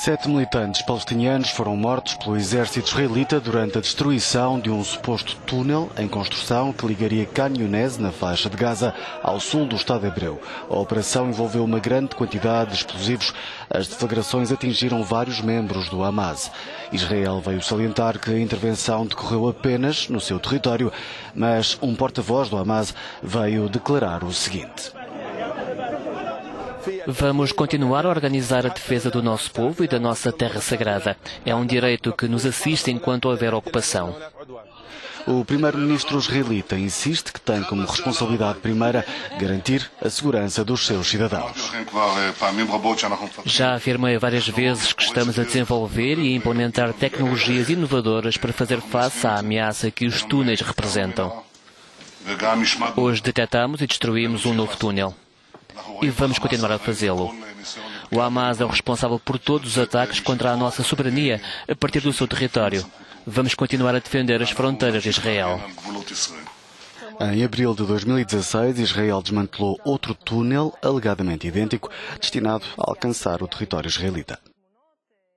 7 militantes palestinianos foram mortos pelo exército israelita durante a destruição de um suposto túnel em construção que ligaria Khan Younes, na faixa de Gaza, ao sul do Estado hebreu. A operação envolveu uma grande quantidade de explosivos. As deflagrações atingiram vários membros do Hamas. Israel veio salientar que a intervenção decorreu apenas no seu território, mas um porta-voz do Hamas veio declarar o seguinte: vamos continuar a organizar a defesa do nosso povo e da nossa terra sagrada. É um direito que nos assiste enquanto houver ocupação. O primeiro-ministro israelita insiste que tem como responsabilidade primeira garantir a segurança dos seus cidadãos. Já afirmei várias vezes que estamos a desenvolver e a implementar tecnologias inovadoras para fazer face à ameaça que os túneis representam. Hoje detectamos e destruímos um novo túnel. E vamos continuar a fazê-lo. O Hamas é o responsável por todos os ataques contra a nossa soberania a partir do seu território. Vamos continuar a defender as fronteiras de Israel. Em abril de 2016, Israel desmantelou outro túnel, alegadamente idêntico, destinado a alcançar o território israelita.